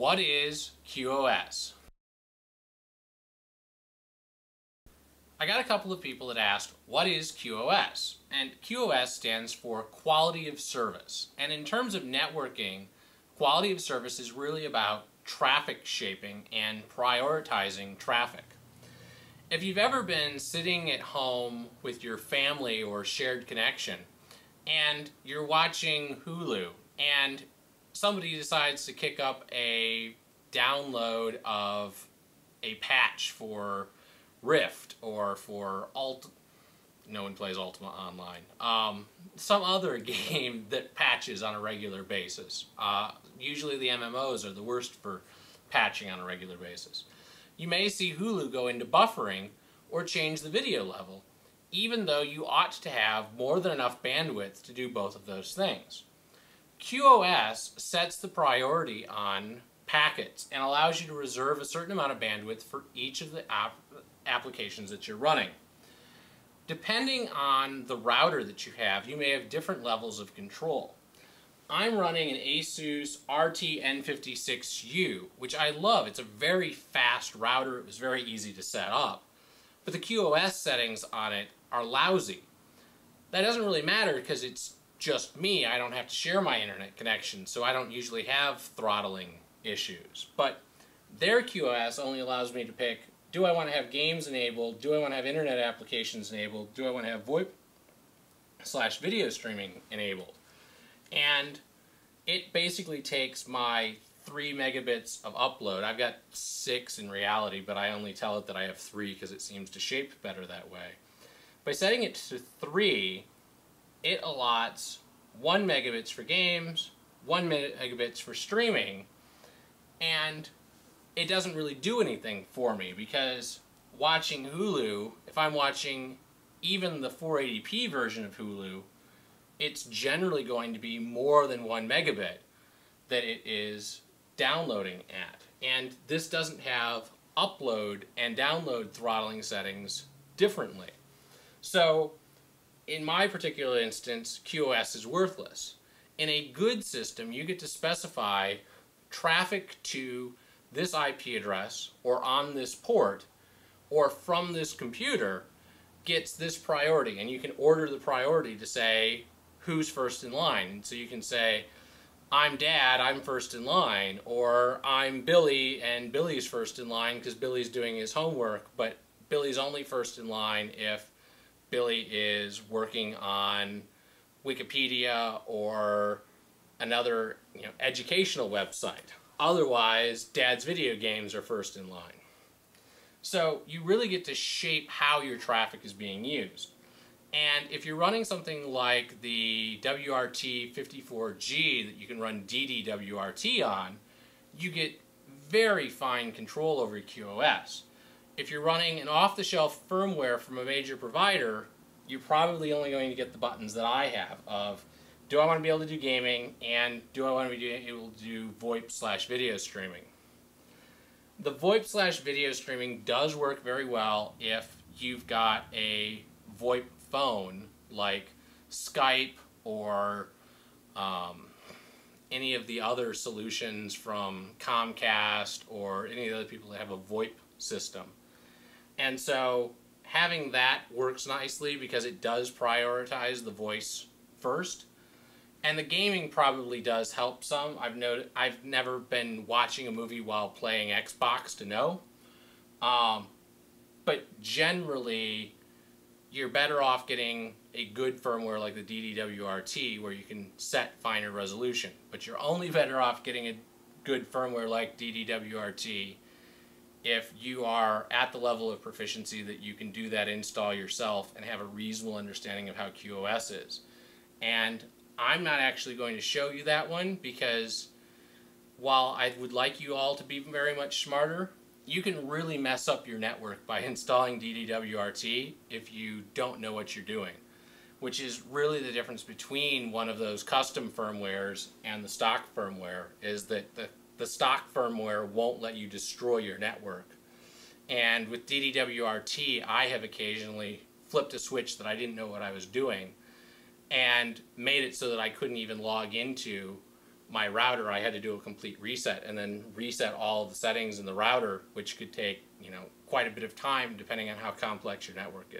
What is QoS? I got a couple of people that asked, what is QoS? And QoS stands for quality of service. And in terms of networking, quality of service is really about traffic shaping and prioritizing traffic. If you've ever been sitting at home with your family or shared connection, and you're watching Hulu, and somebody decides to kick up a download of a patch for Rift or for Alt, no one plays Ultima Online, some other game that patches on a regular basis. Usually the MMOs are the worst for patching on a regular basis. You may see Hulu go into buffering or change the video level, even though you ought to have more than enough bandwidth to do both of those things. QoS sets the priority on packets and allows you to reserve a certain amount of bandwidth for each of the applications that you're running. Depending on the router that you have, you may have different levels of control. I'm running an Asus RT-N56U, which I love. It's a very fast router. It was very easy to set up. But the QoS settings on it are lousy. That doesn't really matter because it's just me. I don't have to share my internet connection, so I don't usually have throttling issues. But their QoS only allows me to pick, do I want to have games enabled? Do I want to have internet applications enabled? Do I want to have VoIP/video streaming enabled? And it basically takes my 3 megabits of upload. I've got 6 in reality, but I only tell it that I have 3 because it seems to shape better that way. By setting it to 3, it allots 1 megabit for games, 1 megabit for streaming, and it doesn't really do anything for me because watching Hulu, if I'm watching even the 480p version of Hulu, it's generally going to be more than 1 megabit that it is downloading at. And this doesn't have upload and download throttling settings differently. So in my particular instance, QoS is worthless. In a good system, you get to specify traffic to this IP address or on this port or from this computer gets this priority, and you can order the priority to say who's first in line. So you can say, I'm Dad, I'm first in line, or I'm Billy and Billy's first in line because Billy's doing his homework, but Billy's only first in line if Billy is working on Wikipedia or another educational website. Otherwise, Dad's video games are first in line. So you really get to shape how your traffic is being used. And if you're running something like the WRT54G that you can run DD-WRT on, you get very fine control over QoS. If you're running an off-the-shelf firmware from a major provider, you're probably only going to get the buttons that I have of, do I want to be able to do gaming, and do I want to be able to do VoIP/video streaming? The VoIP/video streaming does work very well if you've got a VoIP phone like Skype or any of the other solutions from Comcast or any of the other people that have a VoIP system. And so having that works nicely because it does prioritize the voice first. And the gaming probably does help some. I've never been watching a movie while playing Xbox to know. But generally, you're better off getting a good firmware like the DD-WRT where you can set finer resolution. But you're only better off getting a good firmware like DD-WRT if you are at the level of proficiency that you can do that install yourself and have a reasonable understanding of how QoS is. And I'm not actually going to show you that one because while I would like you all to be very much smarter, you can really mess up your network by installing DD-WRT if you don't know what you're doing, which is really the difference between one of those custom firmwares and the stock firmware, is that the stock firmware won't let you destroy your network. And with DD-WRT, I have occasionally flipped a switch that I didn't know what I was doing and made it so that I couldn't even log into my router, I had to do a complete reset and then reset all of the settings in the router, which could take, you know, quite a bit of time depending on how complex your network is.